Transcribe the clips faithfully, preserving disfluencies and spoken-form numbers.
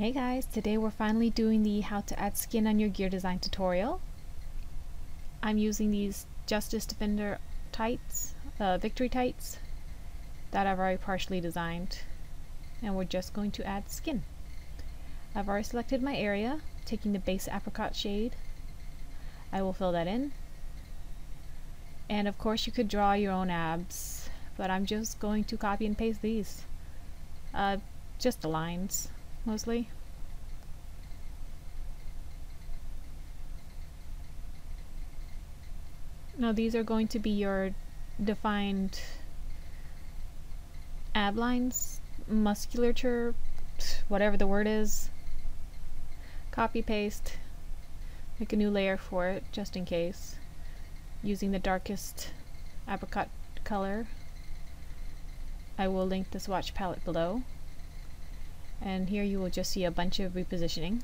Hey guys, today we're finally doing the how to add skin on your gear design tutorial. I'm using these Justice Defender tights, uh, victory tights, that I've already partially designed, and we're just going to add skin. I've already selected my area, taking the base apricot shade. I will fill that in, and of course you could draw your own abs, but I'm just going to copy and paste these, uh, just the lines mostly. Now these are going to be your defined ab lines, musculature, whatever the word is. Copy paste, make a new layer for it just in case, using the darkest apricot color. I will link the swatch palette below. And here you will just see a bunch of repositioning.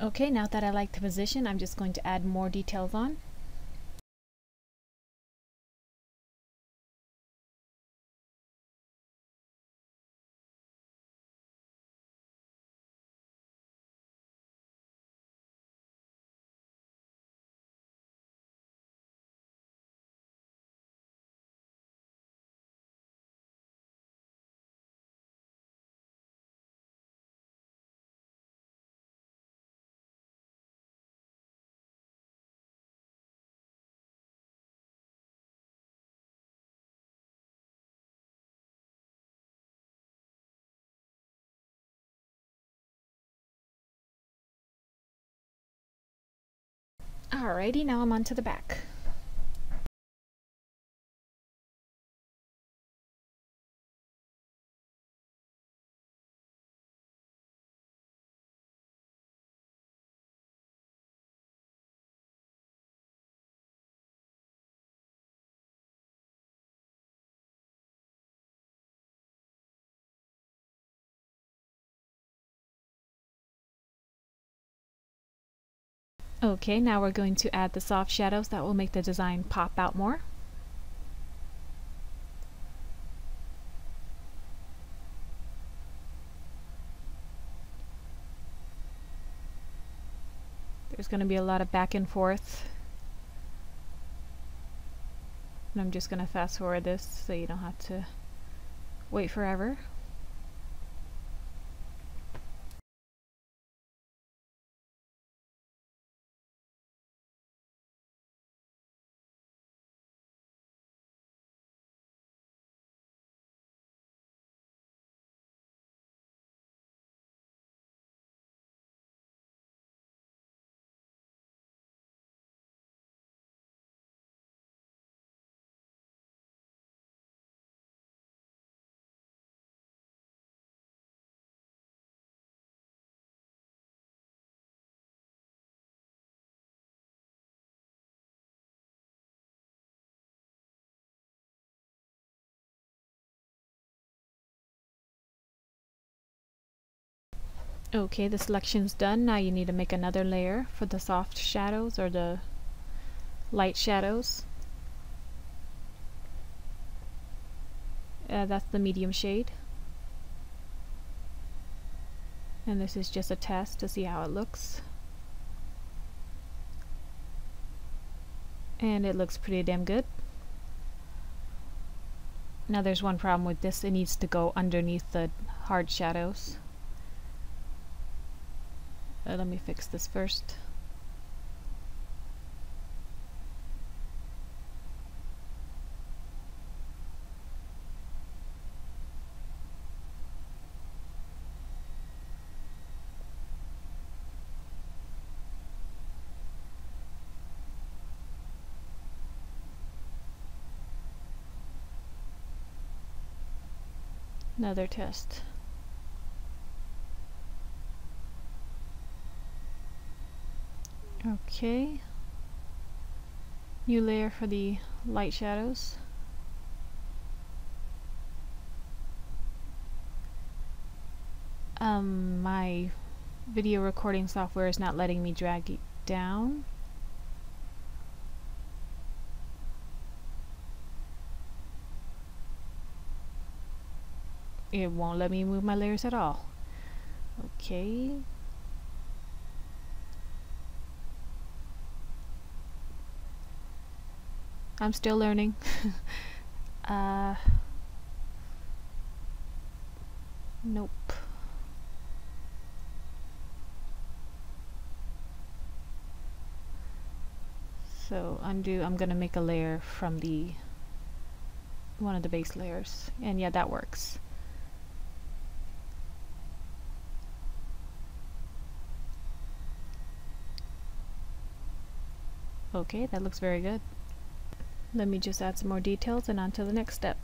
Okay, now that I like the position, I'm just going to add more details on. Alrighty, now I'm on to the back. Okay, now we're going to add the soft shadows that will make the design pop out more. There's going to be a lot of back and forth, and I'm just going to fast forward this so you don't have to wait forever. Okay, the selection's done. Now you need to make another layer for the soft shadows or the light shadows. Uh, that's the medium shade. And this is just a test to see how it looks. And it looks pretty damn good. Now there's one problem with this. It needs to go underneath the hard shadows. Uh, let me fix this first. Another test. Okay, new layer for the light shadows. Um, my video recording software is not letting me drag it down. It won't let me move my layers at all. Okay. I'm still learning. uh, nope. So undo, I'm gonna make a layer from the one of the base layers, and yeah, that works. Okay, that looks very good. Let me just add some more details and on to the next step.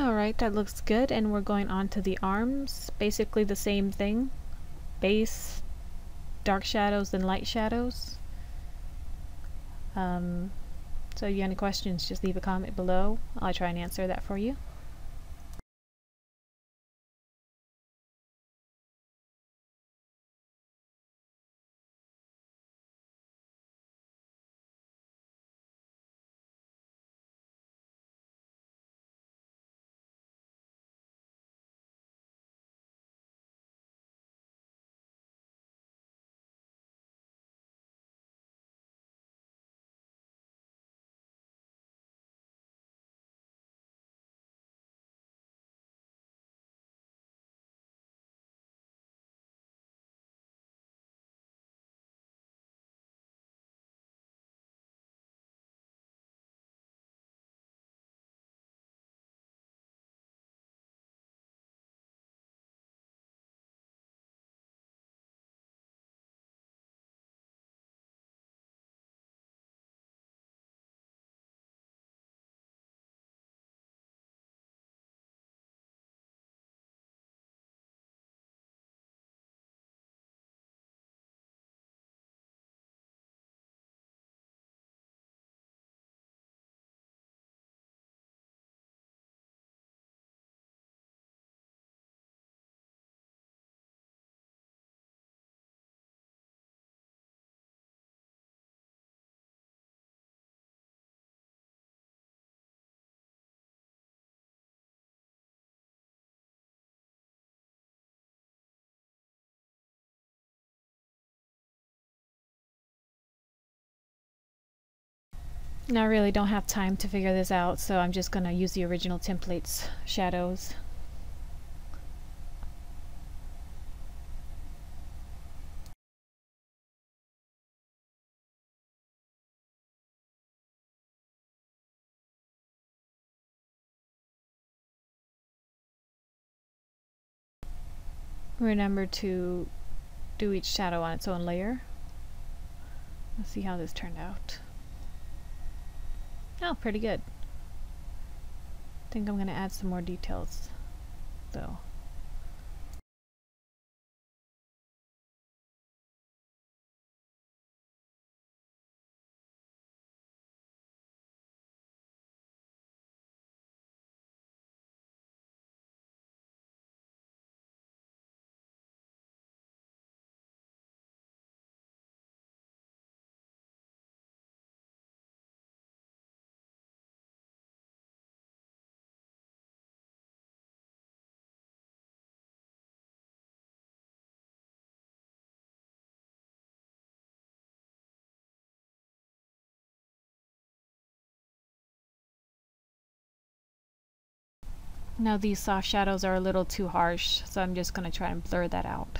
Alright, that looks good, and we're going on to the arms. Basically the same thing. Base, dark shadows, and light shadows. Um, so if you have any questions, just leave a comment below. I'll try and answer that for you. Now I really don't have time to figure this out, so I'm just gonna use the original template's shadows. Remember to do each shadow on its own layer. Let's see how this turned out. Oh, pretty good. I think I'm going to add some more details, though. Now these soft shadows are a little too harsh, so I'm just going to try and blur that out.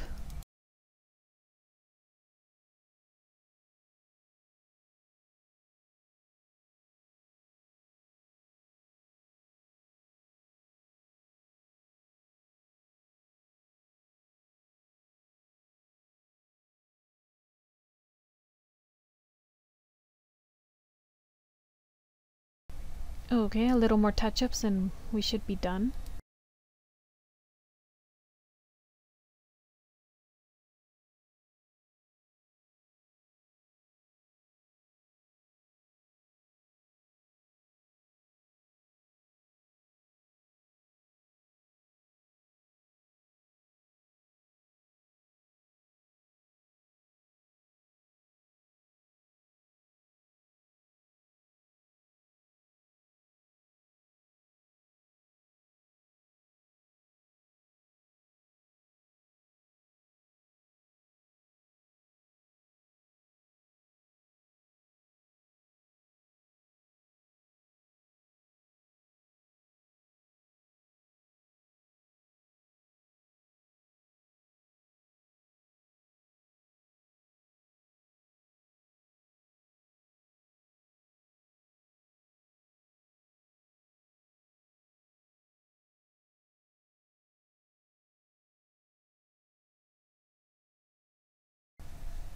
Okay, a little more touch-ups and we should be done.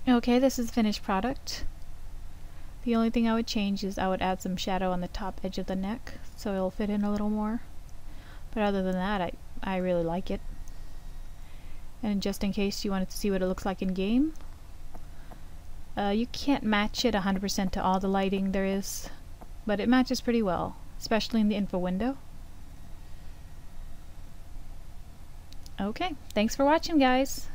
Okay, this is finished product. The only thing I would change is I would add some shadow on the top edge of the neck so it'll fit in a little more. But other than that, I, I really like it. And just in case you wanted to see what it looks like in game, uh, you can't match it one hundred percent to all the lighting there is, but it matches pretty well, especially in the info window. Okay, thanks for watching, guys!